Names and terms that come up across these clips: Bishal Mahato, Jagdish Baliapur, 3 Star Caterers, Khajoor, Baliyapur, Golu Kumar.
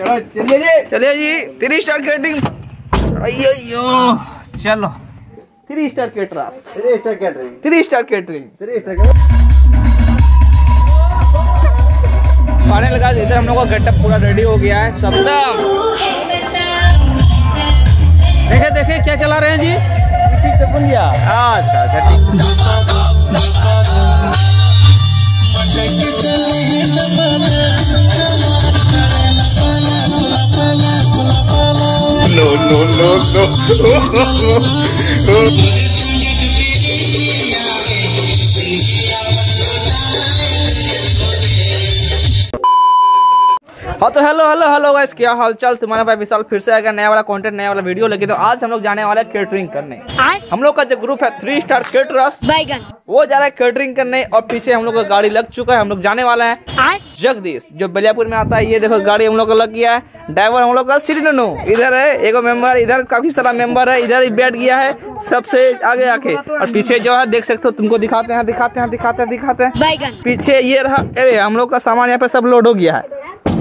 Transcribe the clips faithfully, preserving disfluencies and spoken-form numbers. चलो चलिए चलिए जी थ्री स्टार कैटरिंग। अयो चलो three star caterer three star catering three star catering three star final guys इधर हम लोग का गेटअप पूरा रेडी हो गया है। सप्तम देखे देखे क्या चला रहे हैं जी इसी तो पुलिया। अच्छा अच्छा नो नो नो नो हाँ तो हेलो हेलो हेलो गाइस, क्या हाल चाल। तुम्हारा भाई विशाल फिर से आएगा नया वाला कंटेंट नया वाला वीडियो लेके। तो आज हम लोग जाने वाले हैं कैटरिंग करने। हम लोग का जो ग्रुप है थ्री स्टार कैटरर्स वो जा रहा है कैटरिंग करने और पीछे हम लोग का गाड़ी लग चुका है। हम लोग जाने वाला है जगदीश जो बलियापुर में आता है। ये देखो गाड़ी हम लोग का लग गया है। ड्राइवर हम लोग का श्रीनू इधर है, एगो मेंबर इधर, काफी सारा मेंबर है इधर ही बैठ गया है सबसे आगे आके। और पीछे जो है देख सकते हो, तुमको दिखाते हैं दिखाते हैं दिखाते हैं दिखाते हैं पीछे ये रहा। अरे हम लोग का सामान यहाँ पे सब लोड हो गया है।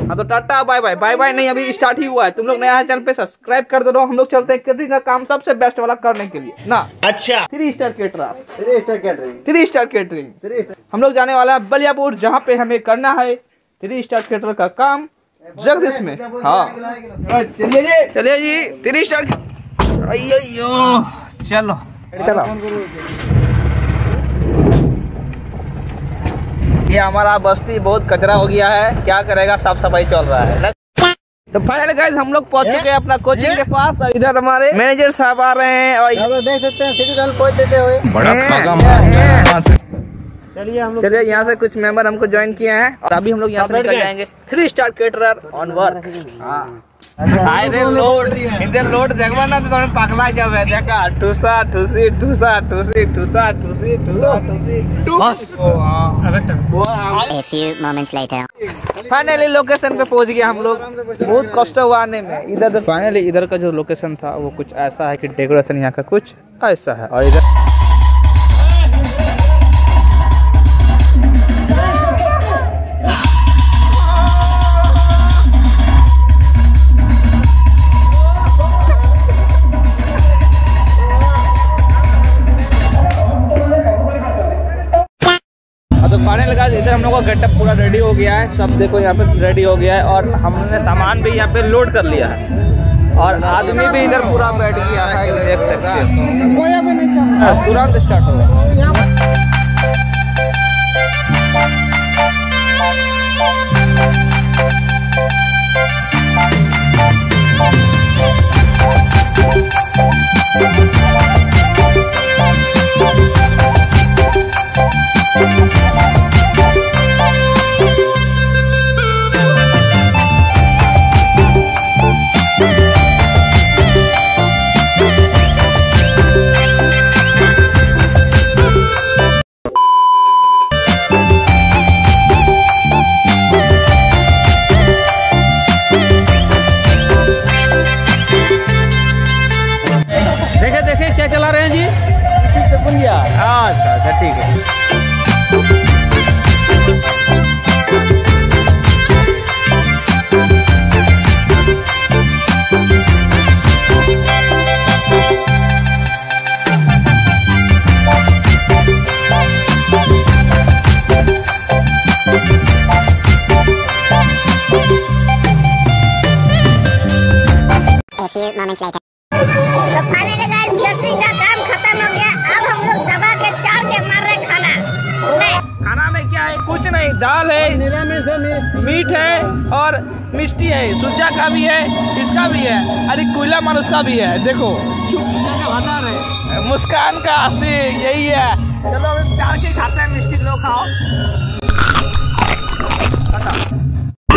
हाँ तो tata bye bye bye bye. नहीं अभी स्टार्ट ही हुआ है। तुम लोग नया है चैनल पे सब्सक्राइब कर दो। हम लोग चलते हैं कैटरिंग का काम सबसे बेस्ट वाला करने के लिए ना। अच्छा three star caterers three star catering three star catering हम लोग जाने वाला है बलियापुर, जहाँ पे हमें करना है थ्री स्टार कैटरर का काम जगदीश में। हाँ चलिए चलिए जी थ्री स्टार। अयो चलो चलो ये हमारा बस्ती बहुत कचरा हो गया है, क्या करेगा, साफ सफाई चल रहा है। तो फाइनल गाइस हम लोग पहुंच चुके हैं अपना कोचिंग के पास और इधर हमारे मैनेजर साहब आ रहे हैं और देख सकते हैं सिटी कॉल पहुंच देते हुए बड़ा फागा मार। चलिए हम लोग चलिए यहाँ से कुछ मेंबर हमको ज्वाइन किए हैं और अभी हम लोग यहाँ से निकल जाएंगे। Three star caterer on work. Load देखा ना तो पकड़ा जाए देखा ठूसा ठूसी ठूसा ठूसी ठूसा ठूसी ठूसा। फाइनली लोकेशन पे पहुंच गया हम लोग, बहुत कष्ट हुआ आने में। इधर फाइनली इधर का जो लोकेशन था वो कुछ ऐसा है कि डेकोरेशन यहाँ का कुछ ऐसा है। और इधर फाइनल गाइस इधर हम लोग का गेटअप पूरा रेडी हो गया है। सब देखो यहाँ पे रेडी हो गया है और हमने सामान भी यहाँ पे लोड कर लिया है और आदमी भी इधर पूरा बैठ गया है। देख सकते हो तुरंत स्टार्ट हो गया। अच्छा अच्छा ठीक है। A few moments later. दाल है, निरामिष है, मीट है और मिष्टी है, सुज्जा का भी है, इसका भी है, अरे कोयला मार उसका भी है। देखो का है मुस्कान का अस्सी यही है। चलो चार के खाते हैं मिष्टी, लो खाओ।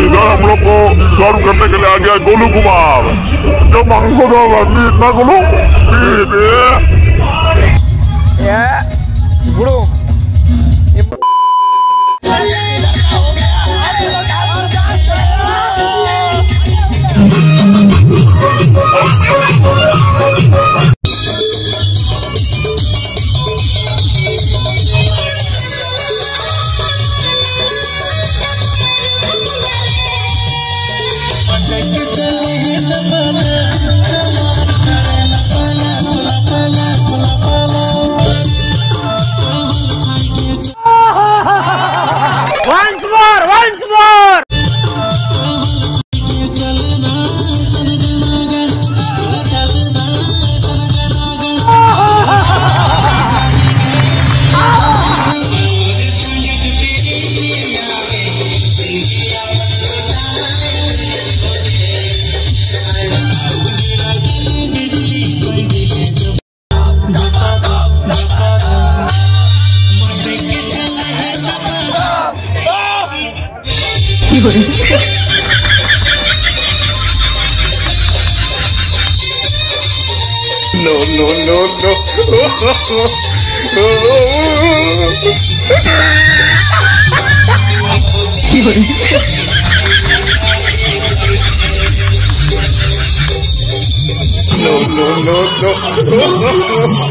इधर हम लोग को सर्व करने के लिए आ गया गोलू कुमार। जब हमको इतना गोलू गुड़ो Thank you. No no no no no no no no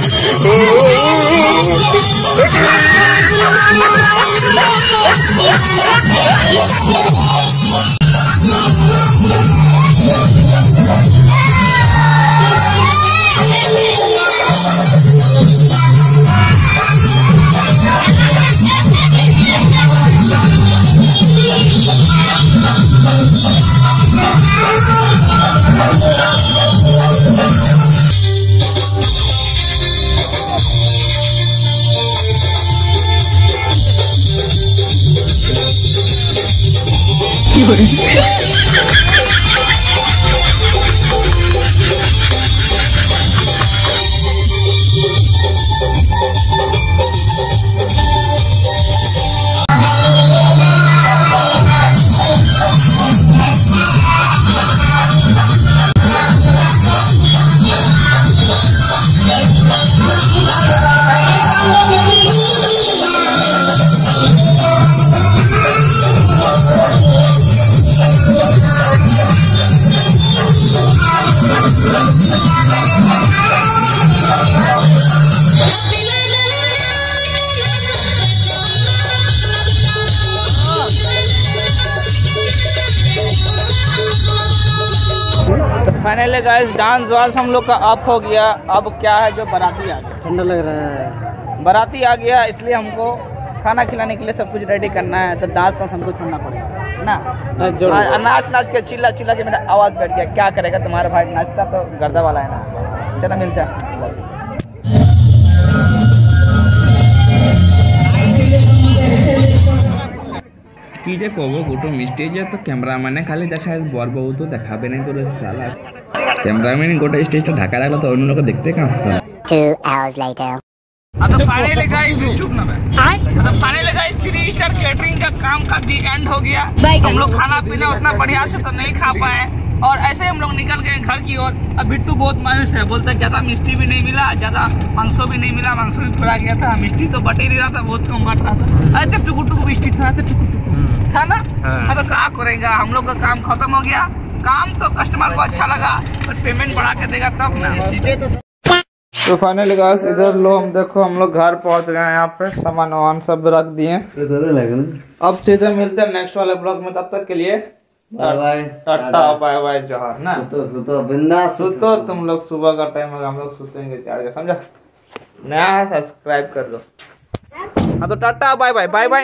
finally guys dance वांस हम लोग का अप हो गया। अब क्या है जो बाराती आ गया, ठंडा लग रहा है, बाराती आ गया, इसलिए हमको खाना खिलाने के लिए सब कुछ रेडी करना है, तो डांस वांस हमको छोड़ना पड़ेगा ना। नाच नाच के चिल्ला चिल्ला के मेरा आवाज़ बैठ गया, क्या करेगा तुम्हारा भाई, नाचता तो गर्दा वाला है ना। चलो मिलता कीजे कोबो गोटो मिस्टेज तो कैमरा मैंने खाली देखा बर बहु तो देखा भी नहीं करे साला। कैमरा मैंने गोटे स्टेज तो ढाका रखला तो उन लोग देखते कहां से। टू आवर्स लेटर अब तो फाइनली गाइस चुप ना मैं हां अब finally guys three star catering का काम का दी एंड हो गया। हम लोग खाना पीना उतना बढ़िया से तो नहीं खा पाए और ऐसे हम लोग निकल गए घर की ओर। अब बिट्टू बहुत मायूस है, बोलता है ज़्यादा मिष्टी भी नहीं मिला, ज़्यादा मांसो भी नहीं मिला, मांसो भी फुरा गया था, मिष्टी तो बटे नहीं रहा था, बहुत कम बट रहा था। अरे तो टुकु टुकु मिष्टी था, तो टुकु टुकु था ना। हाँ तो क्या करेगा, हम लोग का काम खत्म हो गया। काम तो कस्टमर को अच्छा लगा और पेमेंट बढ़ा के देगा तब ना। तो फाइनली गाइस इधर लो हम देखो हम लोग घर पहुंच गए हैं। यहाँ पे सामान वामान सब रख दिए। अब सीधे मिलते हैं नेक्स्ट वाले ब्लॉग में, तब तक के लिए टाटा बाय बाय जोहार ना। सुतो सुतो बिंदास सुतो, तुम लोग सुबह का टाइम है, हम लोग सुतेंगे चार बजे, समझा। नया है सब्सक्राइब कर दो। हाँ तो tata bye bye bye bye.